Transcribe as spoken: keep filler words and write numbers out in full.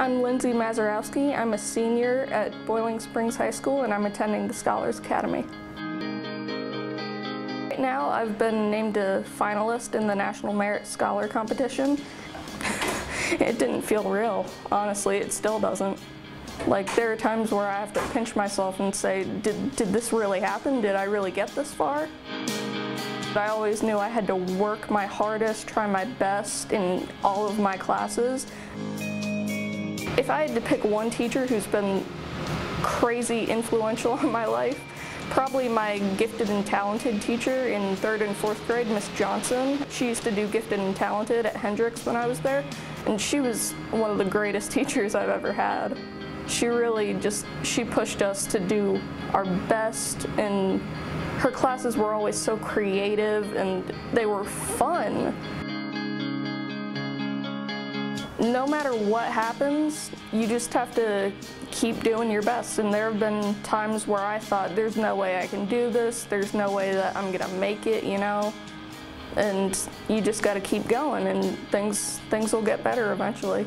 I'm Lindsey Mazurowski. I'm a senior at Boiling Springs High School and I'm attending the Scholars Academy. Right now I've been named a finalist in the National Merit Scholar competition. It didn't feel real, honestly, it still doesn't. Like, there are times where I have to pinch myself and say, did, did this really happen? Did I really get this far? I always knew I had to work my hardest, try my best in all of my classes. If I had to pick one teacher who's been crazy influential in my life, probably my gifted and talented teacher in third and fourth grade, Miss Johnson. She used to do gifted and talented at Hendrix when I was there, and she was one of the greatest teachers I've ever had. She really just, she pushed us to do our best, and her classes were always so creative and they were fun. No matter what happens, you just have to keep doing your best. And there have been times where I thought, there's no way I can do this, there's no way that I'm gonna make it, you know? And you just gotta keep going and things, things will get better eventually.